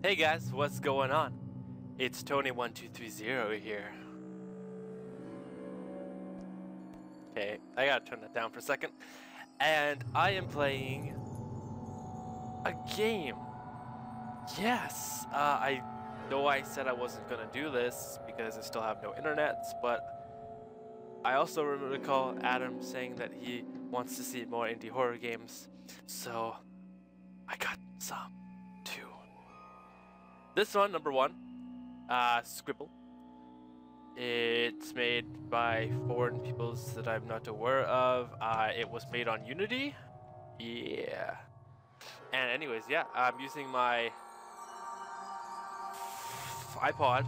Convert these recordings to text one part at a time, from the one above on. Hey guys, what's going on? It's Tony1230 here. Okay, I gotta turn that down for a second. And I am playing a game. Yes, I know I said I wasn't gonna do this because I still have no internets, but I also recall Adam saying that he wants to see more indie horror games, so I got some. This one, number one, Scribble. It's made by foreign peoples that I'm not aware of. It was made on Unity. Yeah. And anyways, yeah, I'm using my iPod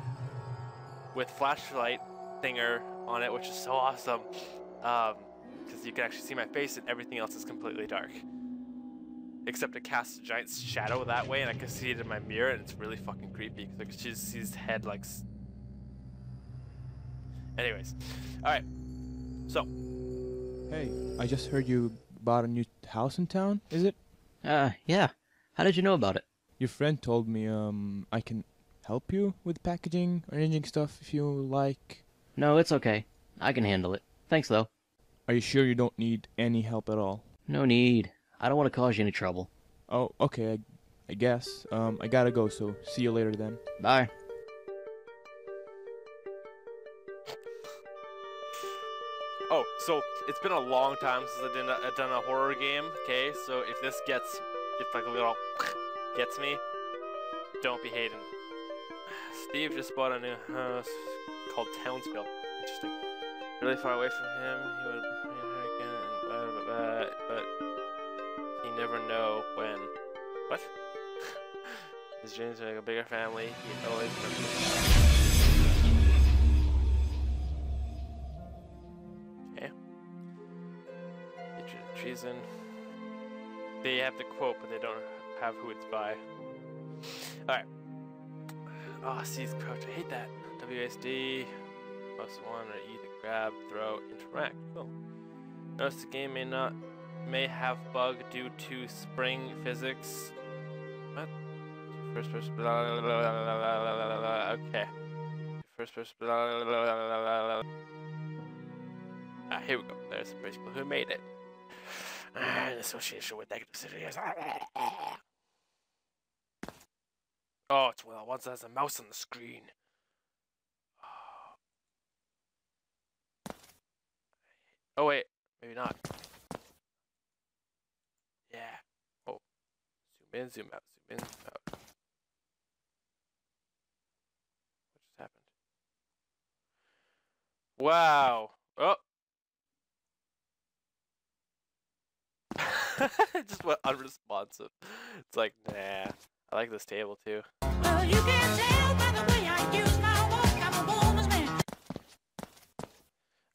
with flashlight thinger on it, which is so awesome. Because you can actually see my face and everything else is completely dark. Except it casts a giant shadow that way, and I can see it in my mirror, and it's really fucking creepy because like, she just sees his head like. Anyways, all right. So. Hey, I just heard you bought a new house in town. Is it? Yeah. How did you know about it? Your friend told me. I can help you with packaging, arranging stuff if you like. No, it's okay. I can handle it. Thanks though. Are you sure you don't need any help at all? No need. I don't want to cause you any trouble. Oh, okay, I guess. I gotta go, so see you later then. Bye. Oh, so it's been a long time since I've done a horror game, okay? So if this gets, like a little gets me, don't be hating. Steve just bought a new house called Townsville. Interesting. Really far away from him, he would have made her again, but never know when. What? His dreams make a bigger family. He always. Okay. Hatred of treason. They have the quote, but they don't have who it's by. All right. Ah, oh, seize, crouch. I hate that. WSD. +1 or either grab, throw, interact. Cool. Notice the game may have bug due to spring physics. What? First person. Blah, blah, blah, blah, blah, blah, blah. Okay. First person. Blah, blah, blah, blah, blah. Here we go. There's the people who made it. An association with negative cities. Oh, it's well. Once there's a mouse on the screen. Oh wait, maybe not. Yeah. Oh. Zoom in, zoom out, zoom in, zoom out. What just happened? Wow. Oh. It just went unresponsive. It's like, nah. I like this table too. Well, you can tell by the way I use my walk, I'm a woman's man.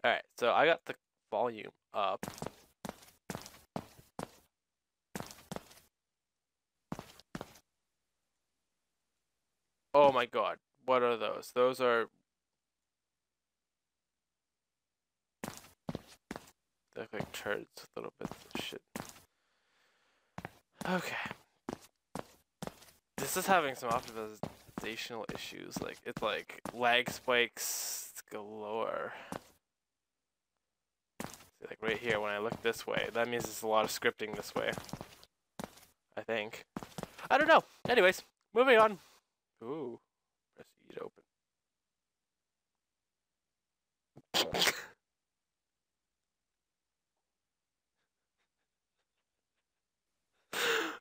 Alright, so I got the volume up. Oh my god, what are those? Those are... They look like turds, a little bit of shit. Okay. This is having some optimizational issues, like, it's like lag spikes galore. See, like right here, when I look this way, that means there's a lot of scripting this way. I think. I don't know! Anyways, moving on. Ooh, press E to open.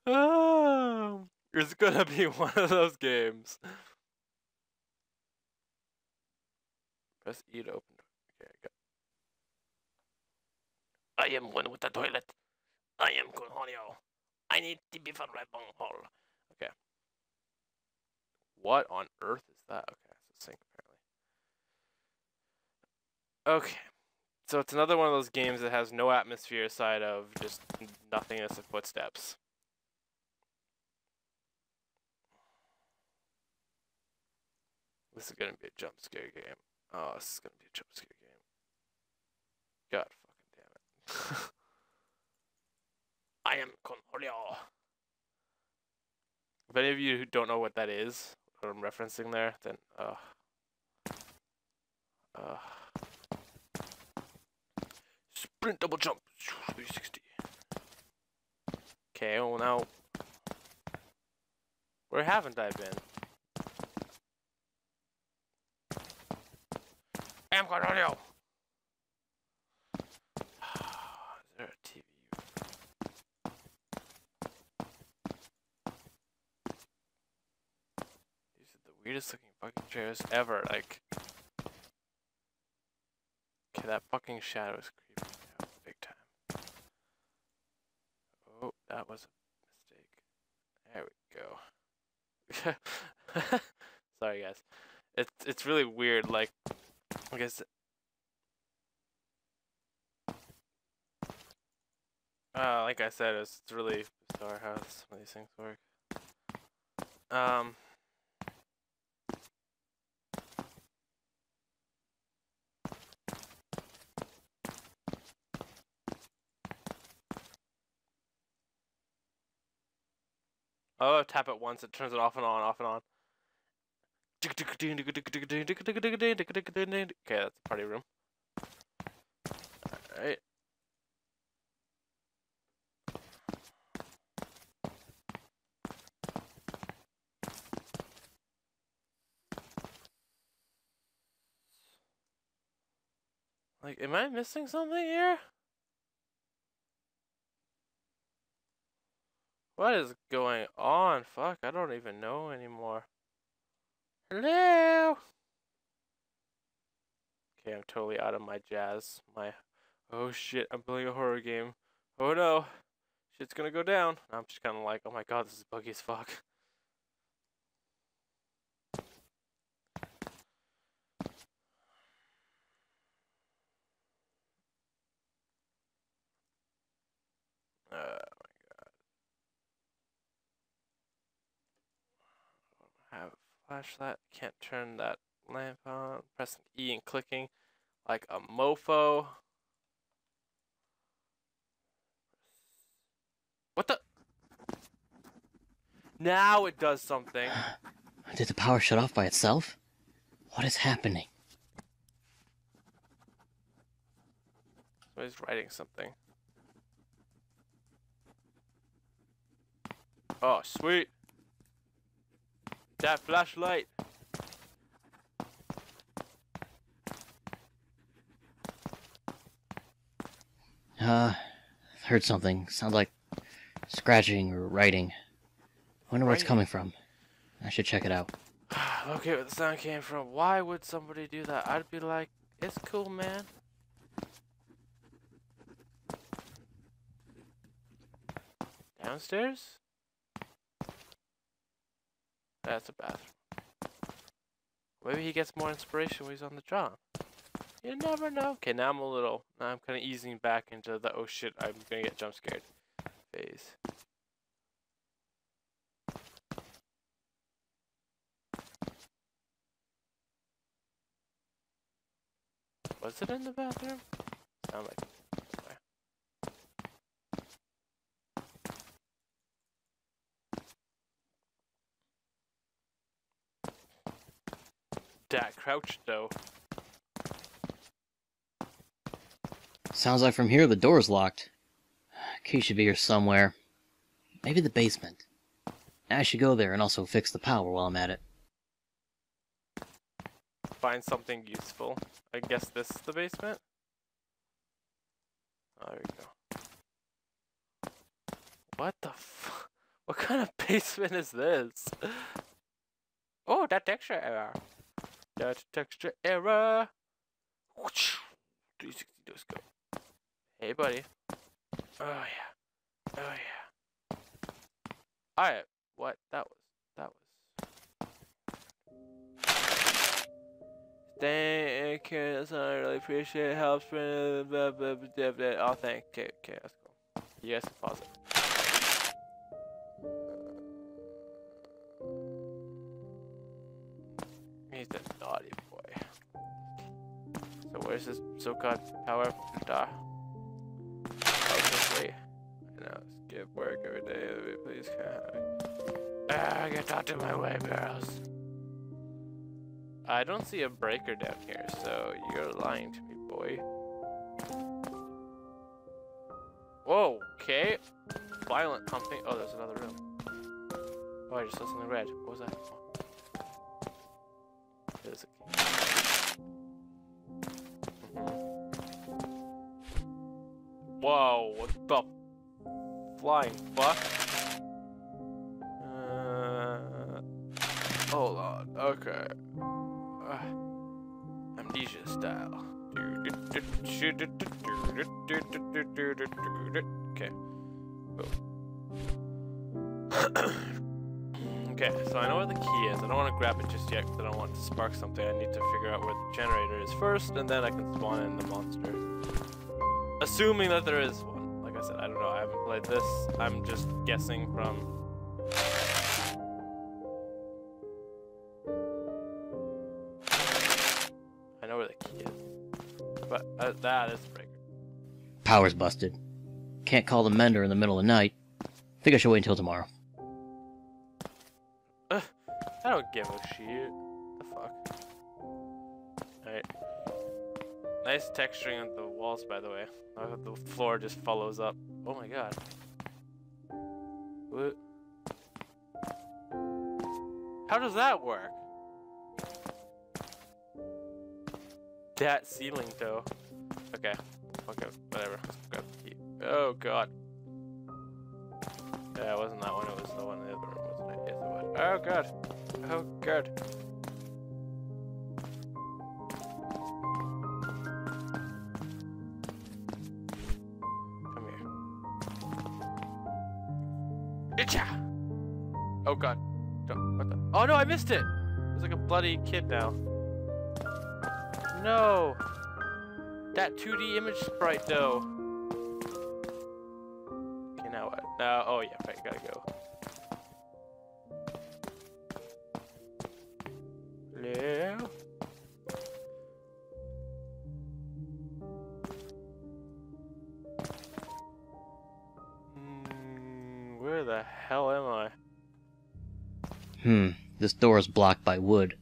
Oh, it's gonna be one of those games. Press E to open. Okay, I got. I am one with the toilet. I am Conorio. I need to be for my bunghole. Okay. What on earth is that? Okay, so sync apparently. Okay, so it's another one of those games that has no atmosphere aside of just nothingness of footsteps. This is gonna be a jump scare game. Oh, this is gonna be a jump scare game. God fucking damn it. I am Conorio. If any of you who don't know what that is, what I'm referencing there, then sprint double jump 360. Okay, well now, where haven't I been? I'm Conorio. Is there a TV? Weirdest looking fucking chairs ever, like. Okay, that fucking shadow is creeping me out big time. Oh, that was a mistake. There we go. Sorry guys. It's really weird, like I guess like I said, it's really bizarre how some of these things work. Oh, tap it once, it turns it off and on, off and on. Okay, that's the party room. Alright. Like, am I missing something here? What is going on? Fuck, I don't even know anymore. Hello? Okay, I'm totally out of my jazz. Oh shit, I'm playing a horror game. Oh no, shit's gonna go down. I'm just kinda like, oh my god, this is buggy as fuck. Flashlight, can't turn that lamp on. Pressing E and clicking like a mofo. What the? Now it does something. Did the power shut off by itself? What is happening? Somebody's writing something. Oh, sweet. That flashlight. Heard something. Sounds like scratching or writing. Wonder where it's coming from. I should check it out. Okay, where the sound came from. Why would somebody do that? I'd be like, it's cool, man. Downstairs? That's a bathroom. Maybe he gets more inspiration when he's on the job. You never know. Okay, now I'm a little... Now I'm kind of easing back into the, oh shit, I'm gonna get jump scared phase. Was it in the bathroom? Sound like... That crouched though. Sounds like from here the door's locked. Key should be here somewhere. Maybe the basement. I should go there and also fix the power while I'm at it. Find something useful. I guess this is the basement? Oh, there we go. What the f- What kind of basement is this? Oh, that texture error. That texture error. 360 let's go. Hey buddy. Oh yeah. Oh yeah. Alright, what that was. Thank you, I really appreciate it. Helps me. Oh thank you. Okay, let's go. You guys can pause it. He's a naughty boy. So where's this so-called power? Duh. Oh, just wait. Now skip work every day. Please, Get out of my way, Barrels. I don't see a breaker down here, so you're lying to me, boy. Whoa, okay. Violent pumping. Oh, there's another room. Oh, I just saw something red. What was that? Oh. There's a key. Whoa, what the flying fuck? Hold on, okay. Amnesia style. Okay. Okay, so I know where the key is. I don't want to grab it just yet because I don't want it to spark something. I need to figure out where the generator is first, and then I can spawn in the monster. Assuming that there is one. Like I said, I don't know. I haven't played this. I'm just guessing from... I know where the key is. But that is a breaker. Power's busted. Can't call the mender in the middle of the night. Think I should wait until tomorrow. I don't give a shit. The fuck? Alright. Nice texturing on the walls, by the way. I hope the floor just follows up. Oh my god. What? How does that work? That ceiling, though. Okay. Okay. Whatever. Let's grab the key. Oh god. Yeah, it wasn't that one. It was the one in the other room, wasn't it? Yes, it was. Oh god. Oh god. Oh god. Don't, what the? Oh no, I missed it! It's like a bloody kid now. No! That 2D image sprite though. Okay, now what? Now, oh yeah, right, gotta go. Hello? Where the hell am I? This door is blocked by wood.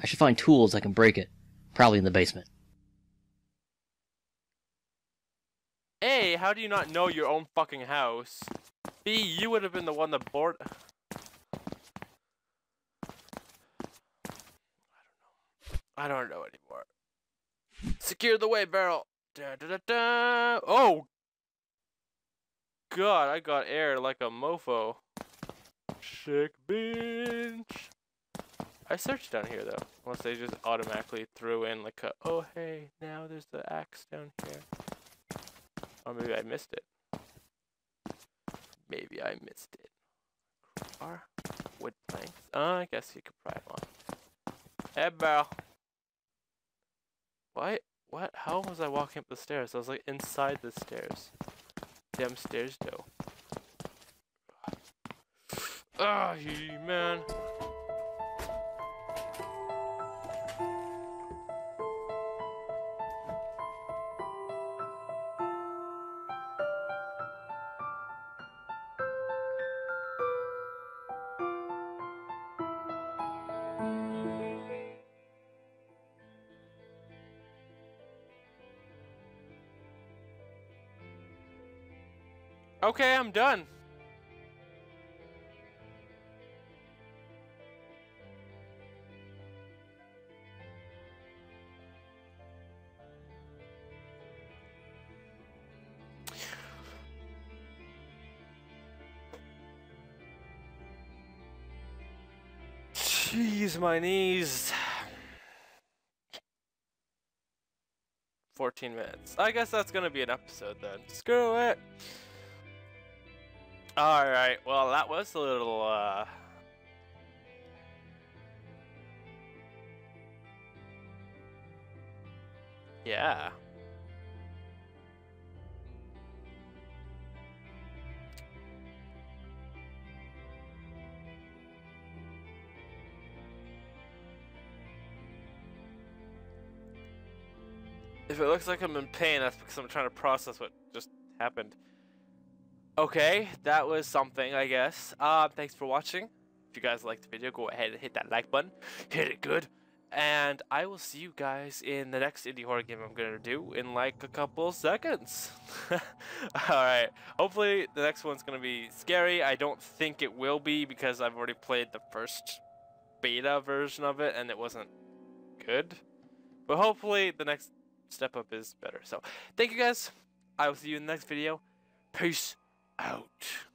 I should find tools that can break it. Probably in the basement. A, how do you not know your own fucking house? B, you would have been the one that bored. I don't know. I don't know anymore. Secure the way, Barrel. Da, da, da, da. Oh! God, I got air like a mofo. Sick bitch. I searched down here though. Unless they just automatically threw in like a, oh hey, now there's the axe down here. Or maybe I missed it. Maybe I missed it. Or wood planks. I guess you could pry one. Hey, Barrel. What? How was I walking up the stairs? I was like inside the stairs. Damn stairs though. Ah, oh, man. Okay, I'm done. Jeez, my knees. 14 minutes. I guess that's gonna be an episode then. Screw it. Alright, well that was a little, yeah. If it looks like I'm in pain, that's because I'm trying to process what just happened. Okay, that was something, I guess. Thanks for watching. If you guys liked the video, go ahead and hit that like button. Hit it good. And I will see you guys in the next indie horror game I'm going to do in like a couple seconds. Alright, hopefully the next one's going to be scary. I don't think it will be because I've already played the first beta version of it and it wasn't good. But hopefully the next step up is better. So, thank you guys. I will see you in the next video. Peace out.